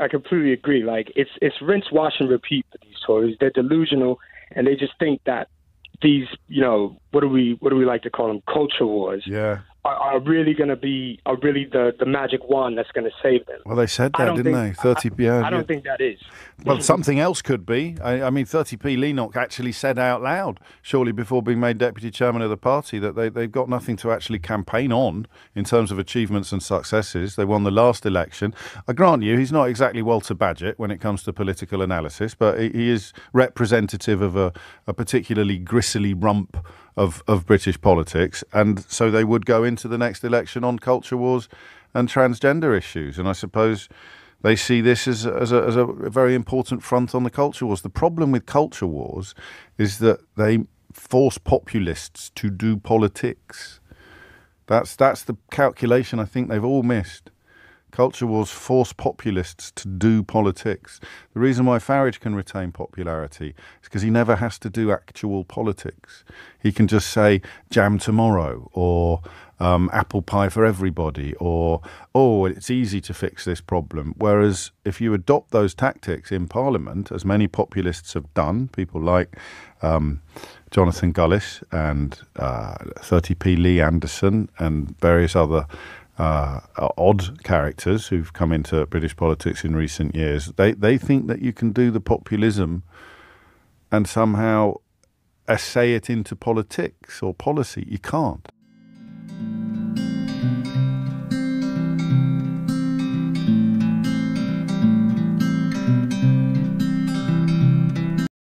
I completely agree. Like, it's rinse, wash, and repeat for these Tories. They're delusional, and they just think that these, you know, what do we like to call them, culture wars? Yeah. Are really the magic wand that's going to save them. Well, they said that, didn't they? 30p. I don't think that is. Well, something else could be. I mean, 30p Lenock actually said out loud, surely before being made deputy chairman of the party, that they've got nothing to actually campaign on in terms of achievements and successes. They won the last election. I grant you, he's not exactly Walter Badgett when it comes to political analysis, but he is representative of a particularly gristly rump of British politics, and so they would go into the next election on culture wars and transgender issues, and I suppose they see this as a very important front on the culture wars. The problem with culture wars is that they force populists to do politics. That's the calculation I think they've all missed. Culture wars force populists to do politics. The reason why Farage can retain popularity is because he never has to do actual politics. He can just say, jam tomorrow, or apple pie for everybody, or, oh, it's easy to fix this problem. Whereas if you adopt those tactics in Parliament, as many populists have done, people like Jonathan Gullis and 30p Lee Anderson and various other odd characters who've come into British politics in recent years, they think that you can do the populism and somehow assay it into politics or policy. You can't.